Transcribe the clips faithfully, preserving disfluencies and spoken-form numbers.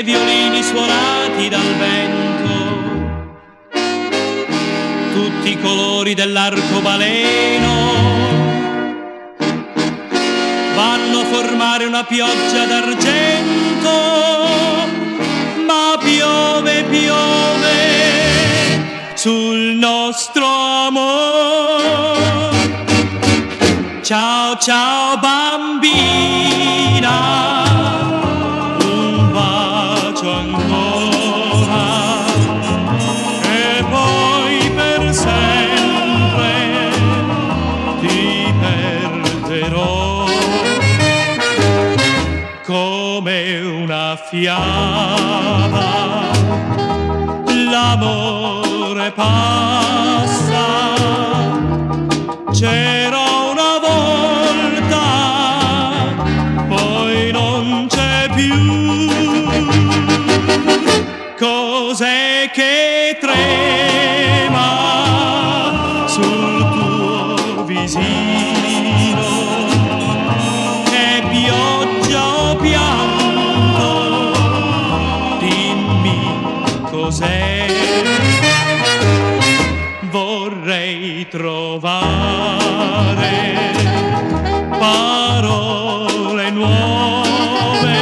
e violini suonati dal vento, tutti i colori dell'arcobaleno vanno a formare una pioggia d'argento, ma piove, piove sul nostro amor. Ciao, ciao bambina, ancora, e poi per sempre ti perderò come una fiaba. L'amore passa, c'era una volta, poi non c'è più. Cos'è che trema sul tuo visino? È pioggia o pianto? Dimmi cos'è. Vorrei trovare parole nuove,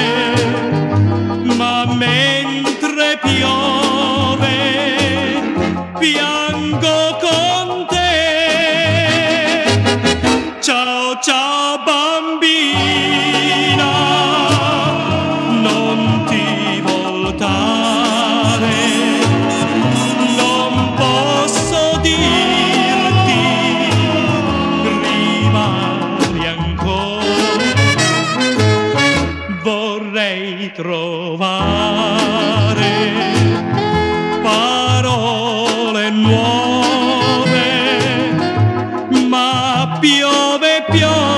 ma mentre piove piango con te. Ciao, ciao bambina, non ti voltare, non posso dirti rimani ancora. Vorrei trovare nuove, ma piove, piove.